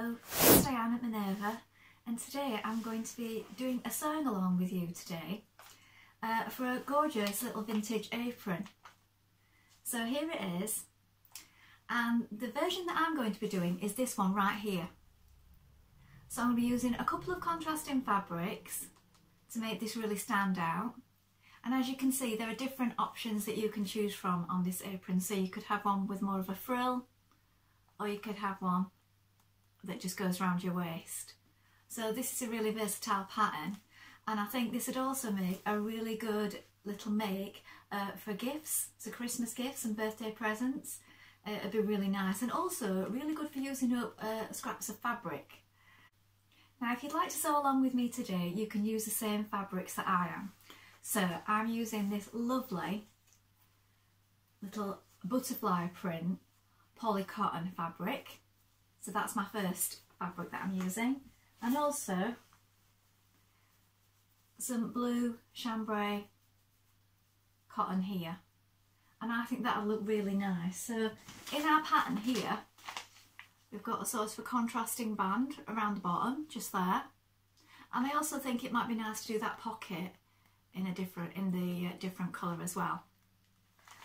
Hello, it's Dianne at Minerva, and today I'm going to be doing a sing along with you today for a gorgeous little vintage apron. So here it is, and the version that I'm going to be doing is this one right here. So I'm going to be using a couple of contrasting fabrics to make this really stand out. And as you can see, there are different options that you can choose from on this apron. So you could have one with more of a frill, or you could have one that just goes around your waist. So this is a really versatile pattern, and I think this would also make a really good little make for gifts, so Christmas gifts and birthday presents. It'd be really nice, and also really good for using up scraps of fabric. Now if you'd like to sew along with me today, you can use the same fabrics that I am. So I'm using this lovely little butterfly print polycotton fabric. So that's my first fabric that I'm using, and also some blue chambray cotton here, and I think that'll look really nice. So in our pattern here, we've got a sort of a contrasting band around the bottom just there, and I also think it might be nice to do that pocket in a different colour as well.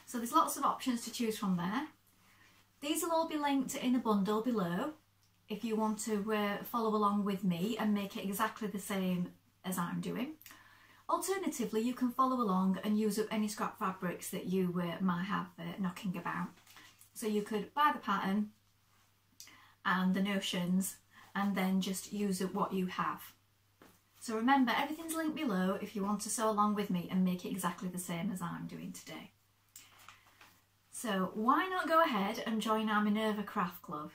So there's lots of options to choose from there. These will all be linked in a bundle below if you want to follow along with me and make it exactly the same as I'm doing. Alternatively, you can follow along and use up any scrap fabrics that you might have knocking about. So you could buy the pattern and the notions and then just use up what you have. So remember, everything's linked below if you want to sew along with me and make it exactly the same as I'm doing today. So why not go ahead and join our Minerva Craft Club?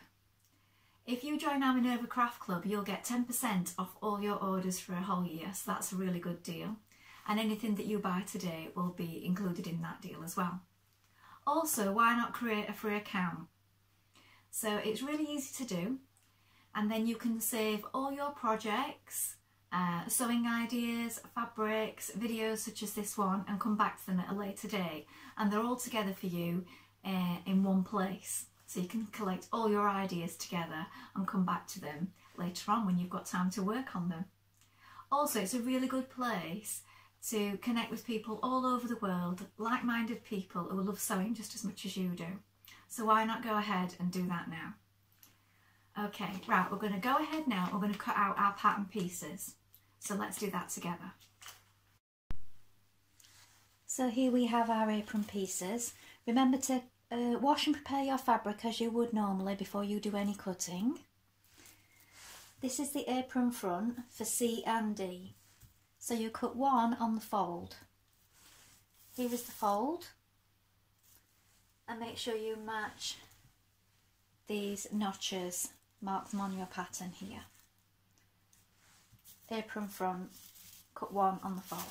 If you join our Minerva Craft Club, you'll get 10% off all your orders for a whole year, so that's a really good deal. And anything that you buy today will be included in that deal as well. Also, why not create a free account? So it's really easy to do, and then you can save all your projects, sewing ideas, fabrics, videos such as this one, and come back to them at a later day, and they're all together for you in one place, so you can collect all your ideas together and come back to them later on when you've got time to work on them. Also, it's a really good place to connect with people all over the world, like-minded people who love sewing just as much as you do, so why not go ahead and do that now. Okay, right, we're going to go ahead now, we're going to cut out our pattern pieces. So let's do that together. So here we have our apron pieces. Remember to wash and prepare your fabric as you would normally before you do any cutting. This is the apron front for C and D. So you cut one on the fold. Here is the fold. And make sure you match these notches, mark them on your pattern here. Apron front, cut one on the fold.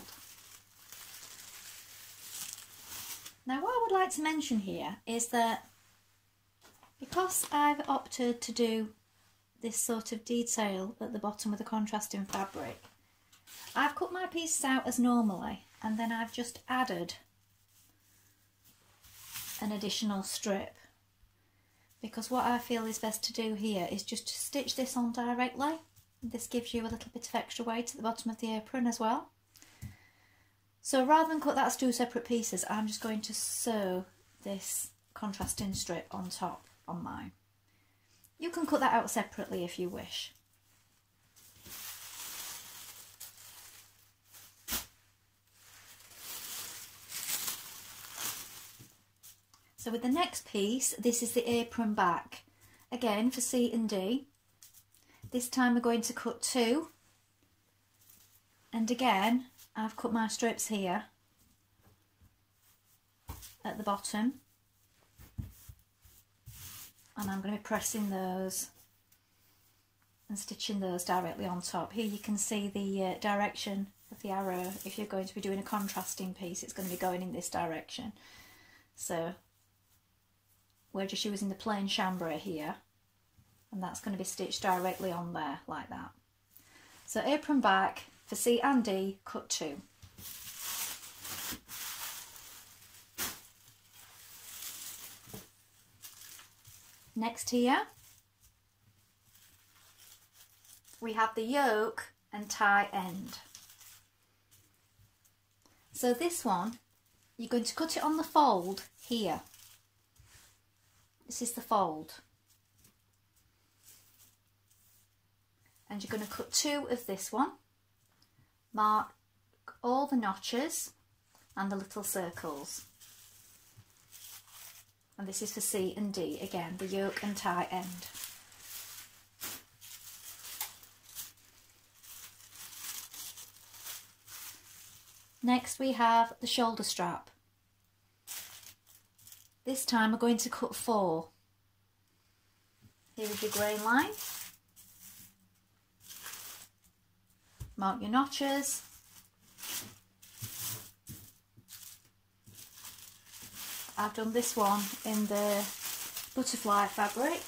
Now what I would like to mention here is that because I've opted to do this sort of detail at the bottom with the contrasting fabric, I've cut my pieces out as normally, and then I've just added an additional strip, because what I feel is best to do here is just to stitch this on directly. This gives you a little bit of extra weight at the bottom of the apron as well. So rather than cut that as two separate pieces, I'm just going to sew this contrasting strip on top on mine. You can cut that out separately if you wish. So with the next piece, this is the apron back, again for C and D. This time we're going to cut two, and again I've cut my strips here at the bottom, and I'm going to be pressing those and stitching those directly on top. Here you can see the direction of the arrow. If you're going to be doing a contrasting piece, it's going to be going in this direction. So we're just using the plain chambray here, and that's going to be stitched directly on there like that. So apron back for C and D, cut two. Next here, we have the yoke and tie end. So this one, you're going to cut it on the fold here. This is the fold. And you're going to cut two of this one. Mark all the notches and the little circles. And this is for C and D, again, the yoke and tie end. Next we have the shoulder strap. This time we're going to cut four. Here is your grey line. Mark your notches. I've done this one in the butterfly fabric.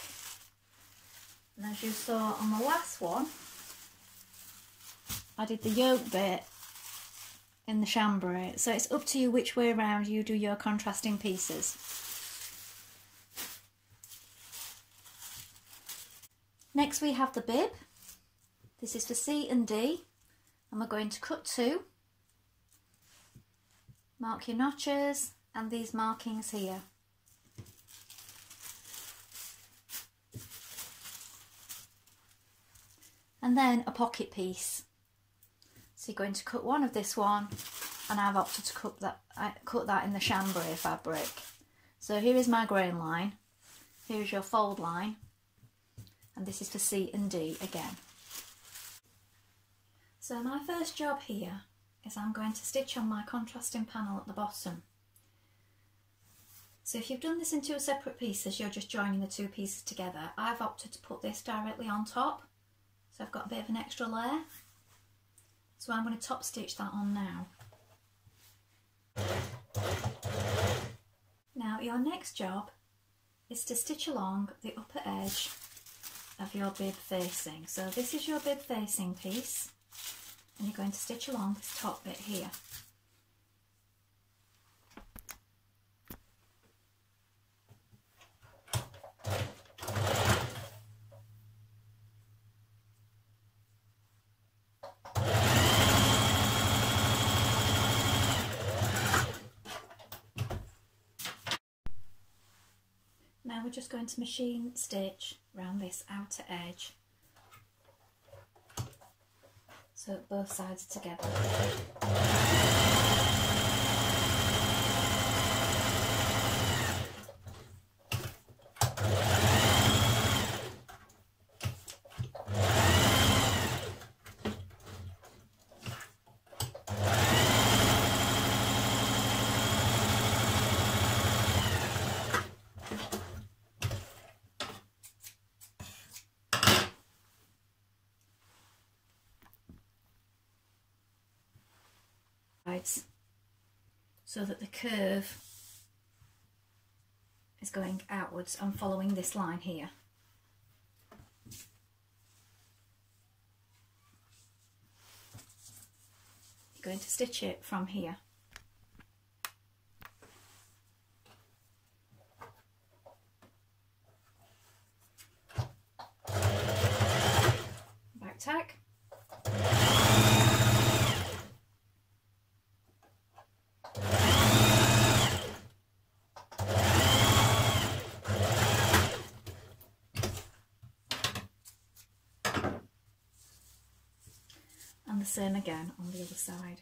And as you saw on the last one, I did the yoke bit in the chambray, so it's up to you which way around you do your contrasting pieces. Next we have the bib. This is for C and D, and we're going to cut two. Mark your notches and these markings here. And then a pocket piece. So you're going to cut one of this one, and I've opted to cut that in the chambray fabric. So here is my grain line, here is your fold line, and this is for C and D again. So my first job here is I'm going to stitch on my contrasting panel at the bottom. So if you've done this in two separate pieces, you're just joining the two pieces together. I've opted to put this directly on top, so I've got a bit of an extra layer. So I'm going to top stitch that on now. Now your next job is to stitch along the upper edge of your bib facing. So this is your bib facing piece, and you're going to stitch along this top bit here. Now we're just going to machine stitch around this outer edge, so both sides are together. So that the curve is going outwards and following this line here. You're going to stitch it from here. Back tack. The same again on the other side.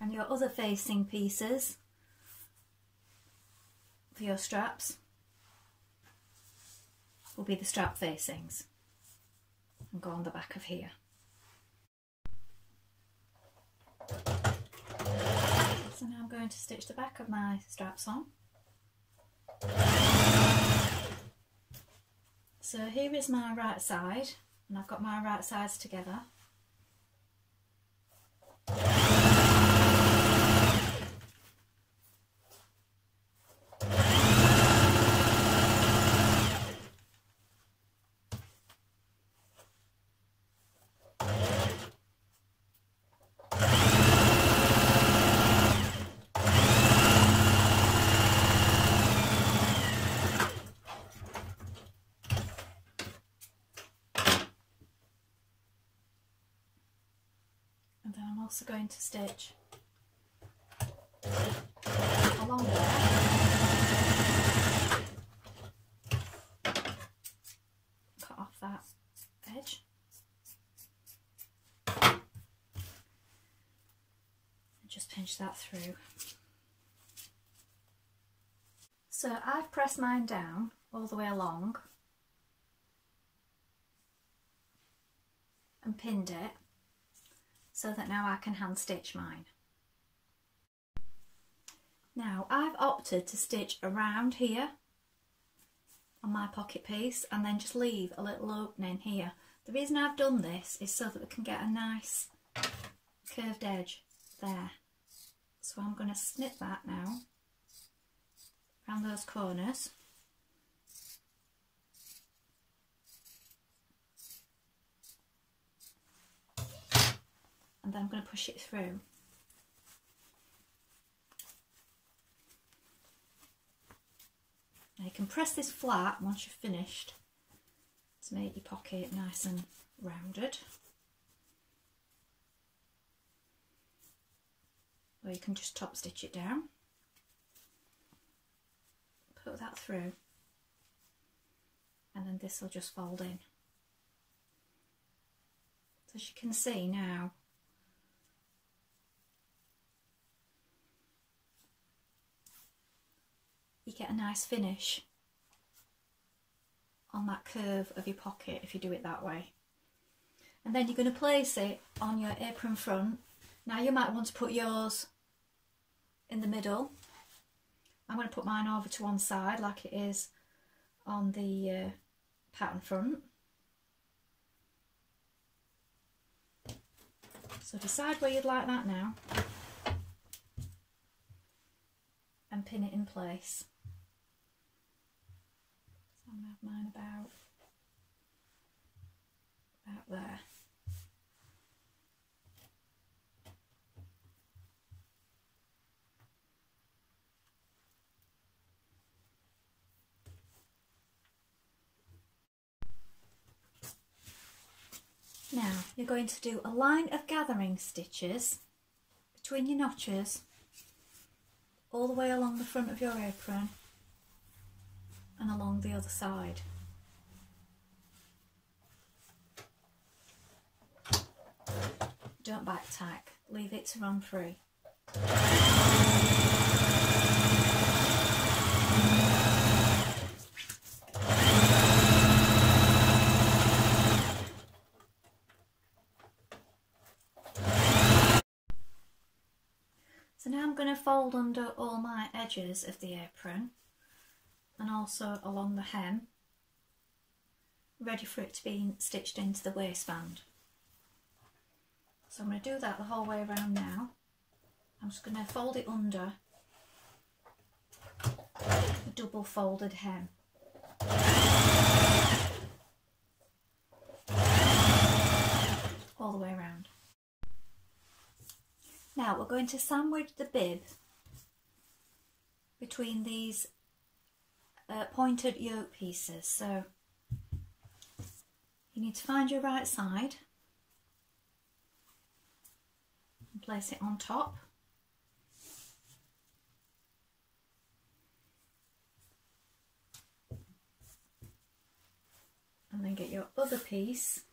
And your other facing pieces for your straps will be the strap facings and go on the back of here. So now I'm going to stitch the back of my straps on. So here is my right side, and I've got my right sides together. also going to stitch along there, cut off that edge, and just pinch that through. So I've pressed mine down all the way along and pinned it, so that now I can hand stitch mine. Now I've opted to stitch around here on my pocket piece and then just leave a little opening here. The reason I've done this is so that we can get a nice curved edge there. So I'm going to snip that now around those corners. And then I'm going to push it through. Now you can press this flat once you've finished to make your pocket nice and rounded. Or you can just top stitch it down. Put that through. And then this will just fold in. So as you can see now, you get a nice finish on that curve of your pocket if you do it that way. And then you're going to place it on your apron front. Now you might want to put yours in the middle. I'm going to put mine over to one side like it is on the pattern front. So decide where you'd like that now and pin it in place. I'm going to have mine about there. Now you're going to do a line of gathering stitches between your notches all the way along the front of your apron and along the other side. Don't back tack, leave it to run free. So now I'm going to fold under all my edges of the apron and also along the hem, ready for it to be stitched into the waistband. So I'm going to do that the whole way around now. I'm just going to fold it under a double folded hem. All the way around. Now we're going to sandwich the bib between these pointed yoke pieces. So you need to find your right side and place it on top. And then get your other piece.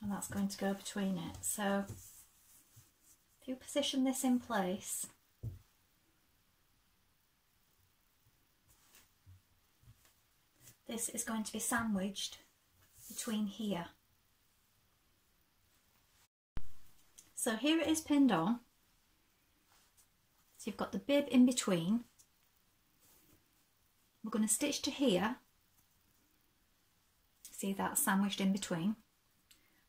And that's going to go between it. So if you position this in place, this is going to be sandwiched between here. So here it is pinned on. So you've got the bib in between. We're going to stitch to here. See, that's sandwiched in between.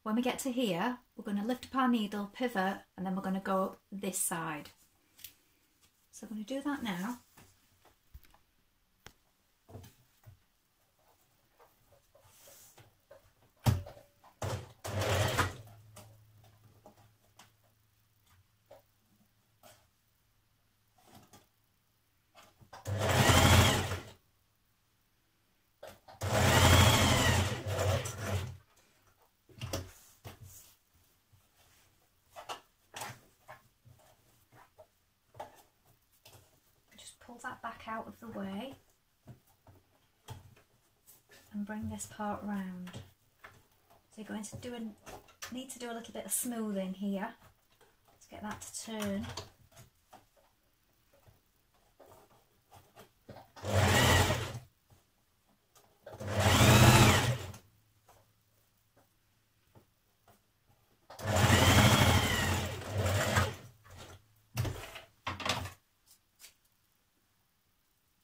When we get to here, we're going to lift up our needle, pivot, and then we're going to go up this side. So I'm going to do that now. that back out of the way and bring this part round. So you're going to need to do a little bit of smoothing here to get that to turn.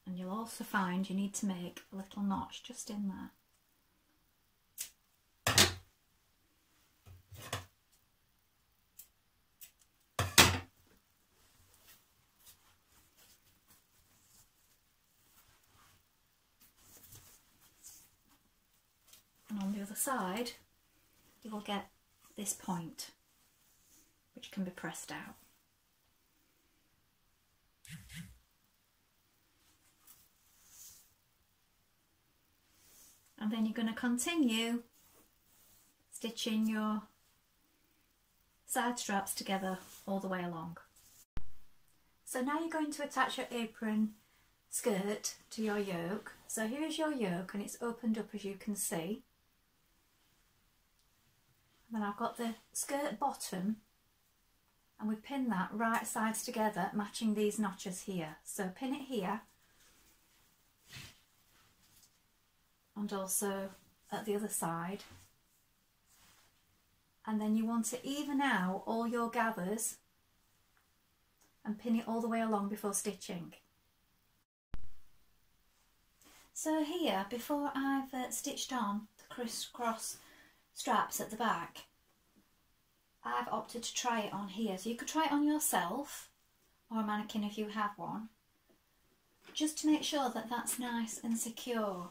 And you'll also find you need to make a little notch just in there. Side, you will get this point which can be pressed out. And then you're going to continue stitching your side straps together all the way along. So now you're going to attach your apron skirt to your yoke. So here's your yoke and it's opened up as you can see. Then I've got the skirt bottom and we pin that right sides together, matching these notches here. So pin it here and also at the other side, and then you want to even out all your gathers and pin it all the way along before stitching. So here, before I've stitched on the crisscross straps at the back, I've opted to try it on here. So you could try it on yourself or a mannequin if you have one, just to make sure that that's nice and secure.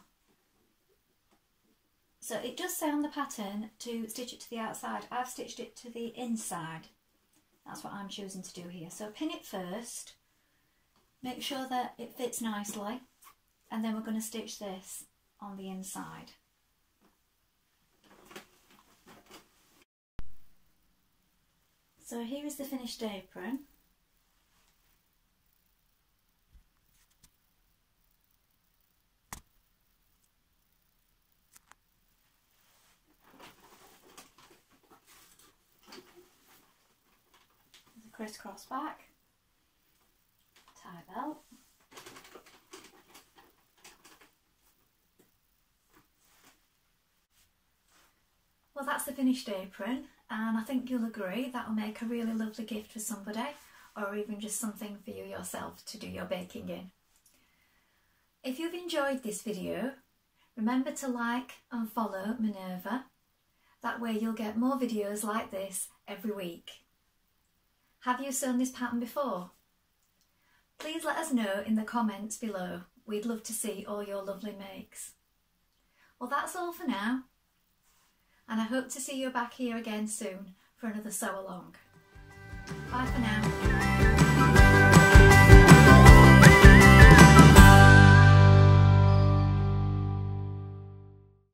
So it does say on the pattern to stitch it to the outside. I've stitched it to the inside. That's what I'm choosing to do here. So pin it first, make sure that it fits nicely, and then we're going to stitch this on the inside. So here is the finished apron. There's a crisscross back, tie belt. Well, that's the finished apron. And I think you'll agree that will make a really lovely gift for somebody, or even just something for you yourself to do your baking in. If you've enjoyed this video, remember to like and follow Minerva. That way you'll get more videos like this every week. Have you sewn this pattern before? Please let us know in the comments below. We'd love to see all your lovely makes. Well, that's all for now. And I hope to see you back here again soon for another sew along. Bye for now.